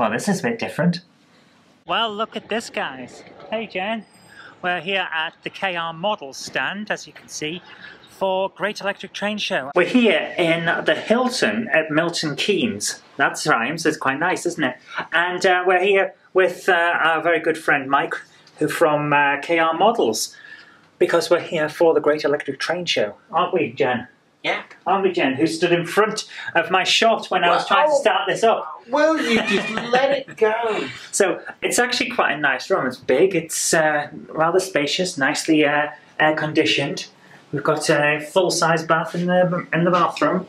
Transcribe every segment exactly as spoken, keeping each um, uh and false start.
Well, this is a bit different. Well, look at this, guys. Hey, Jen. We're here at the K R Models stand, as you can see, for Great Electric Train Show. We're here in the Hilton at Milton Keynes. That's rhymes. It's quite nice, isn't it? And uh, we're here with uh, our very good friend Mike, who from uh, K R Models, because we're here for the Great Electric Train Show, aren't we, Jen? Yeah. Aren't we, Jen, who stood in front of my shot when well, I was trying oh, to start this up? Will you just let it go? So it's actually quite a nice room. It's big. It's uh, rather spacious, nicely uh, air conditioned. We've got a full-size bath in the in the bathroom.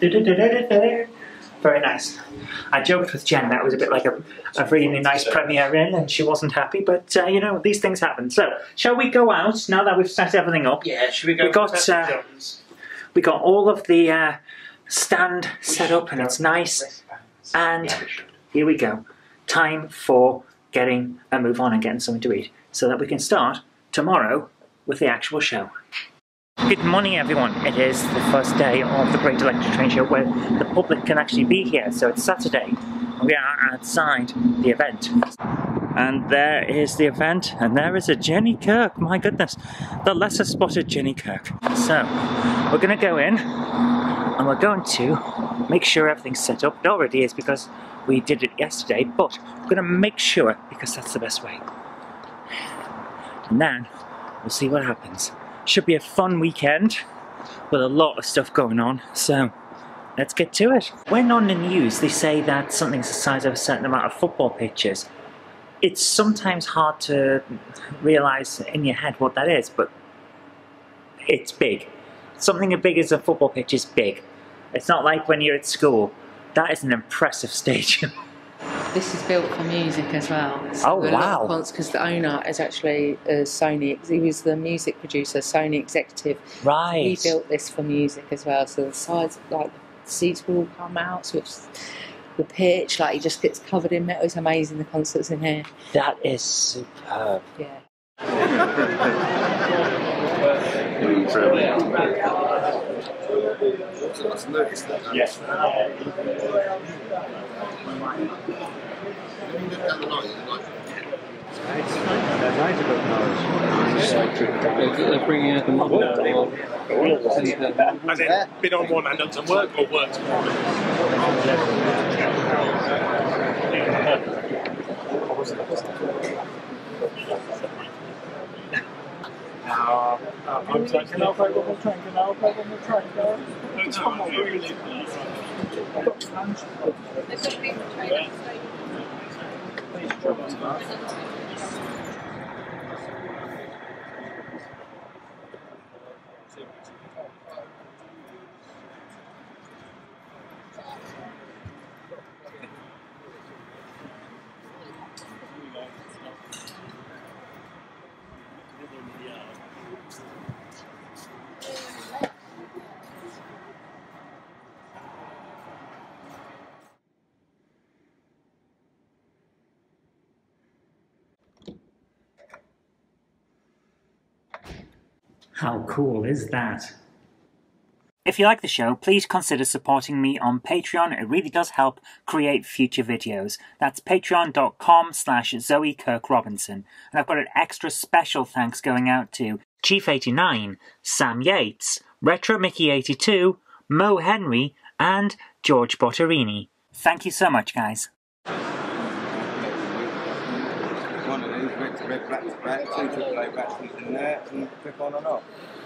Very nice. I joked with Jen that it was a bit like a, a really nice Premier Inn, and she wasn't happy, but uh, you know, these things happen. So, shall we go out now that we've set everything up? Yeah, should we go? We got uh, we got all of the uh, stand set up, and it's nice. And here we go. Time for getting a move on and getting something to eat, so that we can start tomorrow with the actual show. Good morning, everyone. It is the first day of the Great Electric Train Show where the public can actually be here. So it's Saturday. We are outside the event. And there is the event, and there is a Jenny Kirk. My goodness, the lesser spotted Jenny Kirk. So we're going to go in and we're going to make sure everything's set up. It already is because we did it yesterday, but we're going to make sure because that's the best way. And then we'll see what happens. Should be a fun weekend with a lot of stuff going on, so let's get to it. When on the news they say that something's the size of a certain amount of football pitches, it's sometimes hard to realise in your head what that is, but it's big. Something as big as a football pitch is big. It's not like when you're at school. That is an impressive stadium. This is built for music as well. So oh, wow. Because the owner is actually uh, Sony, he was the music producer, Sony executive. Right. He built this for music as well. So the sides, like the seats will come out, so it's the pitch, like it just gets covered in metal. It's amazing the concerts in here. That is superb. Yeah. Yes. They're bringing out the model. And then bid on one and doesn't work, or works more. Can I play one more track? Can I play one more track? It's not really. There's got to be a train. How cool is that? If you like the show, please consider supporting me on Patreon. It really does help create future videos. That's patreon.com slash Zoe Kirk-Robinson. And I've got an extra special thanks going out to Chief eighty-nine, Sam Yates, Retro Mickey eighty-two, Mo Henry, and George Bottarini. Thank you so much, guys. Red, black, black, two, triple A, black, and click on and off.